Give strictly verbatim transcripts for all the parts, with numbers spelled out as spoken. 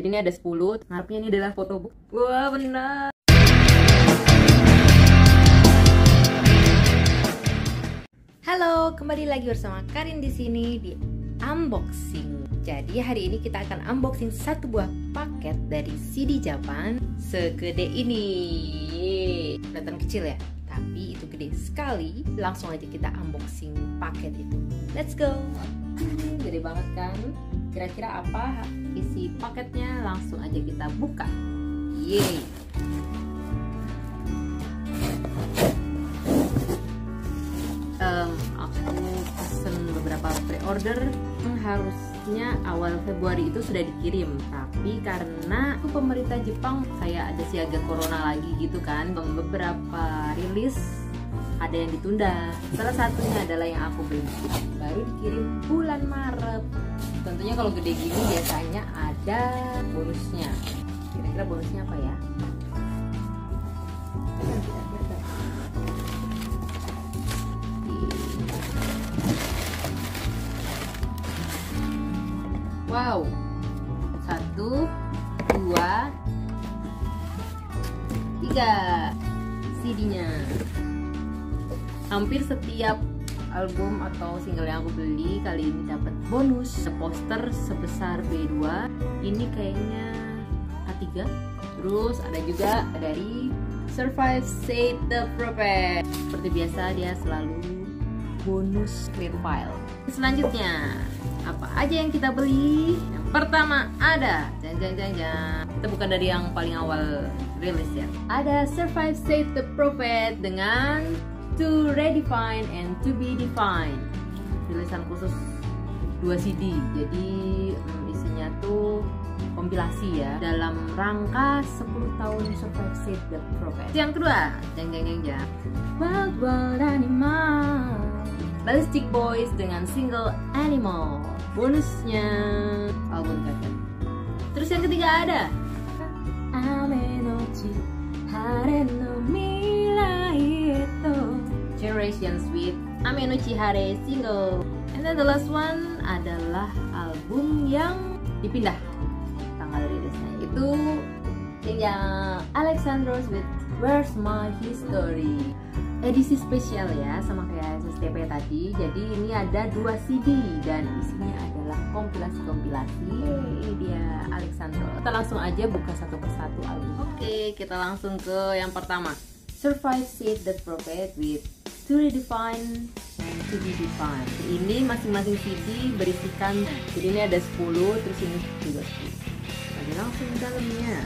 Jadi ini ada sepuluh, ngarepnya ini adalah photobook. Wah, benar. Halo, kembali lagi bersama Karin di sini di unboxing. Jadi hari ini kita akan unboxing satu buah paket dari C D Japan segede ini. Yeay. Kelihatan kecil ya, tapi itu gede sekali. Langsung aja kita unboxing paket itu. Let's go. Gede banget kan? Kira-kira apa isi paketnya? Langsung aja kita buka. Yeay. Um, aku pesen beberapa pre-order. Harusnya awal Februari itu sudah dikirim, tapi karena pemerintah Jepang kayak ada siaga corona lagi gitu kan, beberapa rilis ada yang ditunda. Salah satunya adalah yang aku beli, baru dikirim bulan Maret. Tentunya kalau gede gini biasanya ada bonusnya. Kira-kira bonusnya apa ya? Wow, satu, dua, tiga C D-nya. Hampir setiap album atau single yang aku beli kali ini dapat bonus poster sebesar B dua. Ini kayaknya A tiga. Terus ada juga dari Survive Said The Prophet. Seperti biasa dia selalu bonus clear file. Selanjutnya apa aja yang kita beli? Yang pertama ada jang jang jang jang. Kita bukan dari yang paling awal rilis ya. Ada Survive Said The Prophet dengan To Redefine and To Be Defined. Rilisan khusus dua C D. Jadi isinya tuh kompilasi ya, dalam rangka sepuluh tahun Survive Said The Prophet. Yang kedua, jang jang jang jang. Wild Wild Animal BALLISTIK BOYZ dengan single Animal. Bonusnya album cover. Terus yang ketiga ada Ame nochi Hare no mirai eto Generations with Ame nochi Hare single. And then the last one adalah album yang dipindah tanggal rilisnya, itu yang Alexandros with Where's My History. Edisi spesial ya, sama kayak S S T P tadi. Jadi ini ada dua C D dan isinya adalah kompilasi-kompilasi. Yeay, dia Alexandros. Kita langsung aja buka satu persatu album. Oke, kita langsung ke yang pertama, Survive Said The Prophet with To Redefine and To Be Defined. Ini masing-masing C D berisikan, jadi ini ada sepuluh, terus ini juga sepuluh. Ada langsung ke dalamnya.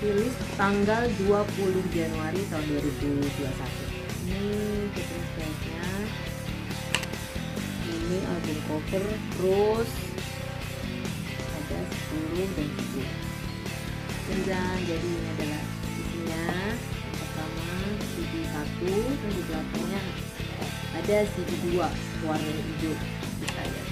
Rilis tanggal dua puluh Januari tahun dua ribu dua puluh satu. Ini keterangannya. Ini album cover, terus ada sepuluh dan tujuh. Jadi ini adalah isinya. Yang pertama C D satu, dan di belakangnya ada C D dua warna hijau. Bisa lihat.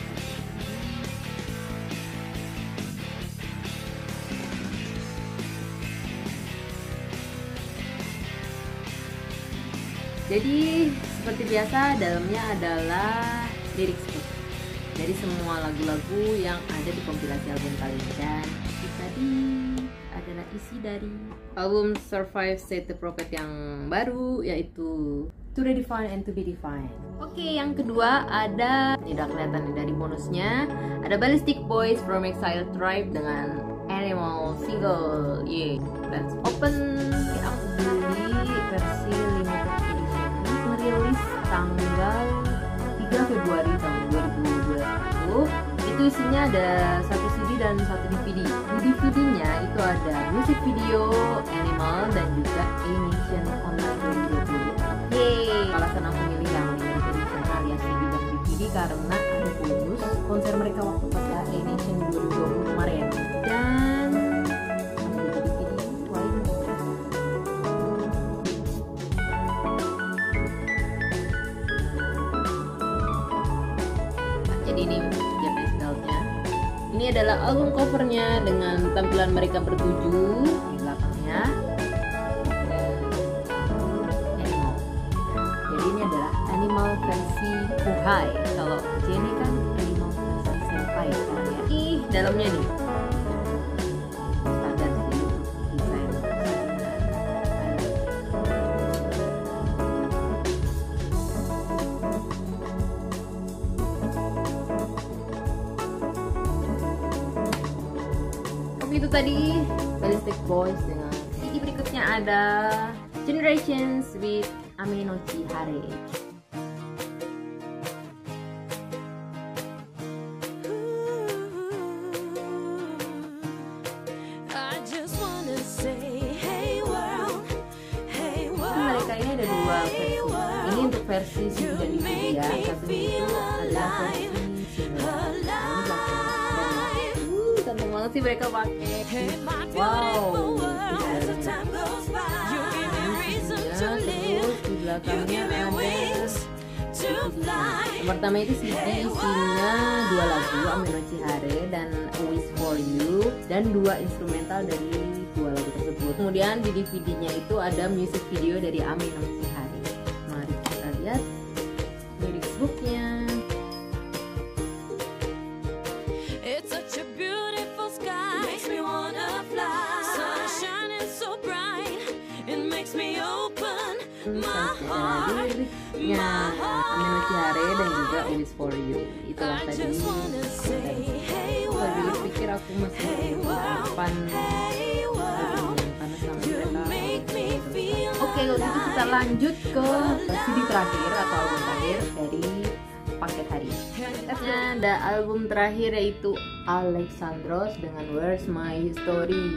Jadi seperti biasa dalamnya adalah lirik script dari semua lagu-lagu yang ada di kompilasi album kali ini, dan itu tadi adalah isi dari album Survive Said The Prophet yang baru, yaitu To Redefine and To Be Defined. Oke, yang kedua ada, tidak kelihatan dari bonusnya, ada BALLISTIK BOYZ from EXILE TRIBE dengan Animal single. Yeay, let's open. Aku beli versi limited rilis tanggal tiga Februari tahun dua ribu dua puluh. Itu isinya ada satu C D dan satu D V D. Di D V D-nya itu ada musik video Animal dan juga A Nation Online. Yeay. Alasan aku milih yang limited edition alias C D dan D V D karena ada bonus konser mereka waktu pada A Nation dua ribu dua puluh kemarin. Dan ini Japanese style-nya. Ini adalah album covernya dengan tampilan mereka bertujuh di belakangnya. Animal. Jadi ini adalah Animal versi Kuhai. Kalau Jenny dalamnya nih. Oke, itu tadi BALLISTIK BOYZ dengan C D berikutnya ada Generations with Ame Nochi Hare. Versi C D Japan ya, satunya itu adalah versi C D Japan. Uh, ganteng banget sih mereka pakai. Wow, ya, terus di belakangnya ada pertama itu C D isinya dua lagu Ame Nochi Hare dan Always For You, dan dua instrumental dari dua lagu tersebut. Kemudian di D V D-nya itu ada music video dari Ame Nochi Hare. Lihat lyrics booknya. It's such a beautiful sky, makes me wanna fly. Sun shining so bright, it makes me open my heart. Nah, Ame Nochi Hare dan juga Always For You. Itulah tadi. Kalau dulu pikir aku masih kapan. Oke, kalau gitu kita lanjut ke C D terakhir atau album terakhir dari paket hari. Paketnya ada album terakhir yaitu Alexandros dengan Where's My History.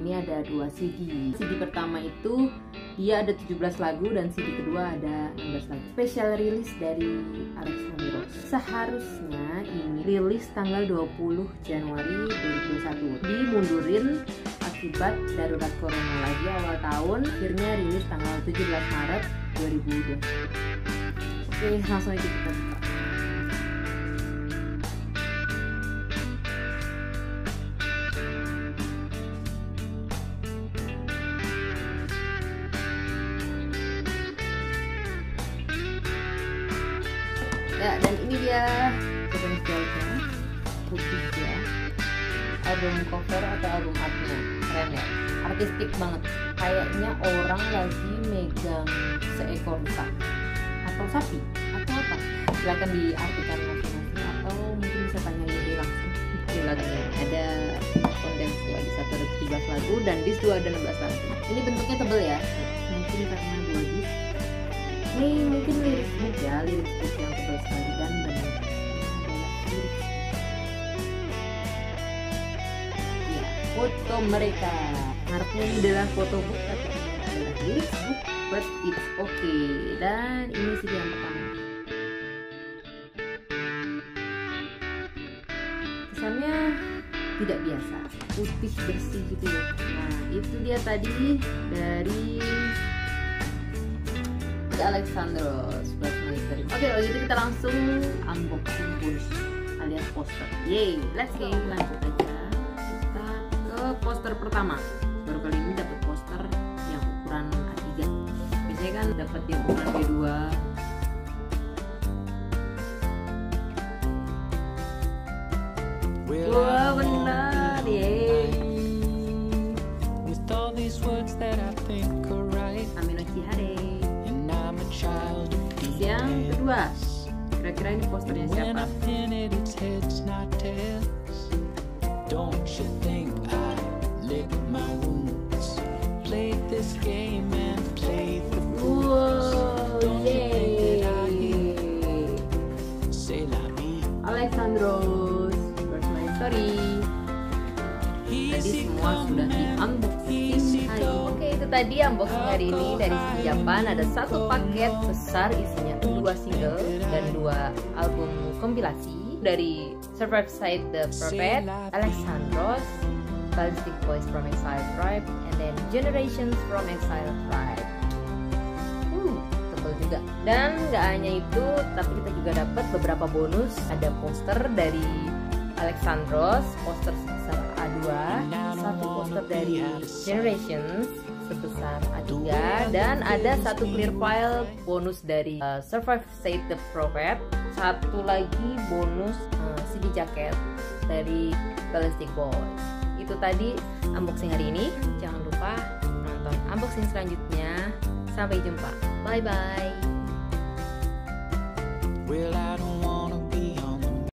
Ini ada dua C D. C D pertama itu dia ada tujuh belas lagu dan C D kedua ada enam belas lagu. Special release dari Alexandros. Seharusnya ini rilis tanggal dua puluh Januari dua ribu dua puluh satu. Dimundurin akibat darurat corona lagi awal tahun, akhirnya rilis tanggal tujuh belas Maret dua ribu dua puluh. Oke, langsung aja kita buka. Ya, dan ini dia sebenarnya putih ya, album cover atau album artnya. Keren ya, artistik banget. Kayaknya orang lagi megang seekor sak atau sapi atau apa. Silakan diartikan masing-masing atau mungkin bisa tanya lebih langsung. Ini lagunya ada kondensnya di satu ratus tiga belas lagu dan di dua ada enam belas lagu. Ini bentuknya tebel ya. Mungkin karena dua di. Ini mungkin lirik book ya, lirik book yang tebal sekali dan benar. Foto mereka artinya ini adalah foto book atau adalah lyrics book, but it's okay. Dan ini sih yang pertama, kesannya tidak biasa, putih bersih gitu ya. Nah, itu dia tadi dari Alexandros. Oke, kalau gitu kita langsung unboxing box alias poster. Yay, let's go, lanjut aja poster pertama. Baru kali ini dapat poster yang ukuran A tiga. Biasanya kan dapat yang ukuran B dua. Wah, benar ya. Ame Nochi Hare. Yang kedua. Kira-kira ini posternya siapa? Alexandros, Where's My History. Tadi semua sudah di unboxing hari. Oke, itu tadi unboxing hari ini dari C D Japan. Ada satu paket besar isinya dua single dan dua album kompilasi dari Survive Said The Prophet, Alexandros, BALLISTIK BOYZ from EXILE TRIBE, and then Generations from EXILE TRIBE. Hmm, tebal juga. Dan nggak hanya itu, tapi kita juga dapat beberapa bonus. Ada poster dari Alexandros, poster sebesar A dua, satu poster dari Generations sebesar A tiga, dan ada satu clear file bonus dari uh, Survive Said The Prophet. satu lagi bonus uh, C D jaket dari BALLISTIK BOYZ. Itu tadi unboxing hari ini. Jangan lupa nonton unboxing selanjutnya. Sampai jumpa. Bye bye.